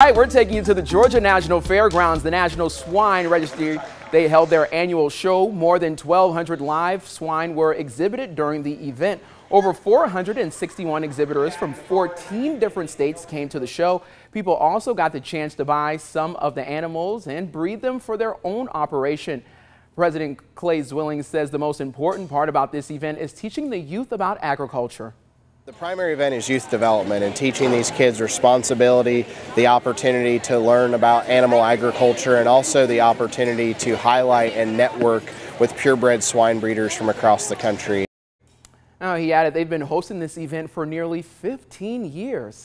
All right, we're taking you to the Georgia National Fairgrounds. The National Swine Registry, they held their annual show. More than 1,200 live swine were exhibited during the event. Over 461 exhibitors from 14 different states came to the show. People also got the chance to buy some of the animals and breed them for their own operation. President Clay Zwilling says the most important part about this event is teaching the youth about agriculture. The primary event is youth development and teaching these kids responsibility, the opportunity to learn about animal agriculture, and also the opportunity to highlight and network with purebred swine breeders from across the country. Now, he added they've been hosting this event for nearly 15 years.